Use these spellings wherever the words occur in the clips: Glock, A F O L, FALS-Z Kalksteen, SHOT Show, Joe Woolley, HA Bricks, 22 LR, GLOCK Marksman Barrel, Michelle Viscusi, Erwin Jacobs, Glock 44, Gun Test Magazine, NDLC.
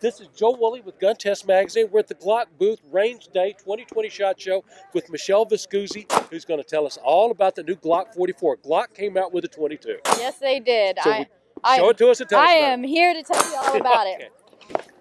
This is Joe Woolley with Gun Test Magazine. We're at the Glock booth, Range Day 2020 SHOT Show with Michelle Viscusi, who's going to tell us all about the new Glock 44. Glock came out with a 22. Yes, they did. So show it to us and tell us about it. I am here to tell you all about it.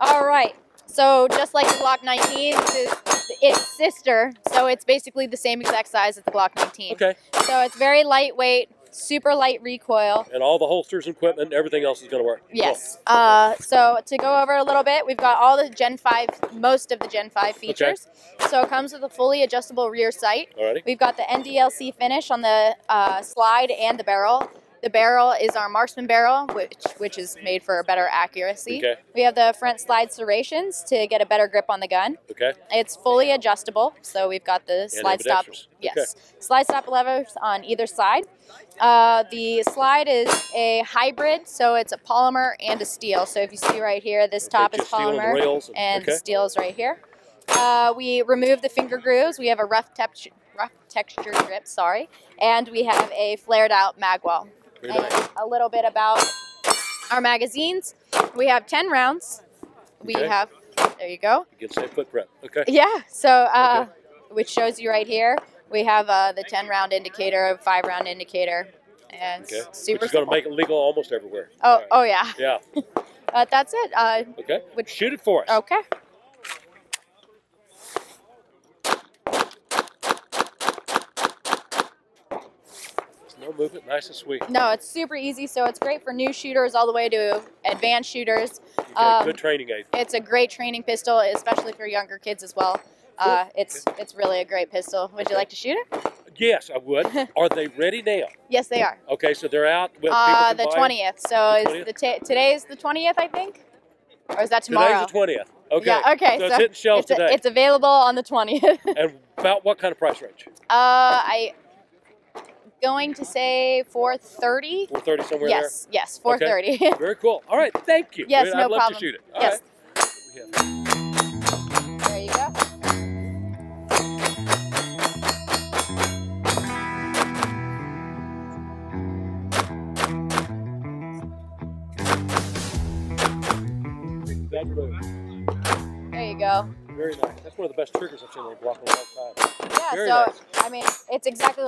All right. So just like the Glock 19, this is its sister. So it's basically the same exact size as the Glock 19. Okay. So it's very lightweight, super light recoil. And all the holsters and equipment, everything else is going to work. Yes. Cool. So to go over a little bit, we've got all the Gen 5, most of the Gen 5 features. Okay. So it comes with a fully adjustable rear sight. Alrighty. We've got the NDLC finish on the slide and the barrel. The barrel is our Marksman barrel, which is made for better accuracy. Okay. We have the front slide serrations to get a better grip on the gun. Okay. It's fully adjustable, so we've got the slide stop. Yes. Okay. Slide stop levers on either side. The slide is a hybrid, so it's a polymer and a steel. So if you see right here, this top is polymer and the steel is right here. We remove the finger grooves. We have a rough texture grip, sorry, and we have a flared out mag well. And a little bit about our magazines. We have 10 rounds. We have, there you go. You can say footprint. Okay. Yeah. So, which shows you right here. We have the 10-round indicator, 5-round indicator, and super. Which is going to make it legal almost everywhere. Oh, right. Oh yeah. Yeah. That's it. Okay. Shoot it for us. Okay. Move it nice and sweet. No, it's super easy, so it's great for new shooters all the way to advanced shooters. Okay, good training aid. It's a great training pistol, especially for younger kids as well. Cool. It's really a great pistol. Would you like to shoot it? Yes, I would. Are they ready now? Yes, they are. Okay, so they're out with the 20th. So today's the 20th, I think, or is that tomorrow? Today's the 20th. Okay. Yeah, okay. So it's hitting shelves today. It's available on the 20th. And about what kind of price range? Going to say 430. 430 somewhere there? Yes, 430. Okay. Very cool. All right, thank you. Yes, no problem. I'd love to shoot it. All yes. Right. There you go. There you go. Very nice. That's one of the best triggers I've seen in a Glock in a long time. Yeah, very nice. I mean, it's exactly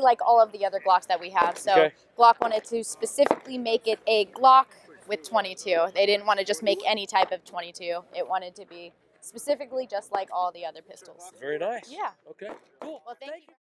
like all of the other Glocks that we have. So Glock wanted to specifically make it a Glock with 22. They didn't want to just make any type of 22. It wanted to be specifically just like all the other pistols. Very nice. Yeah. Okay. Cool. Well, thank you.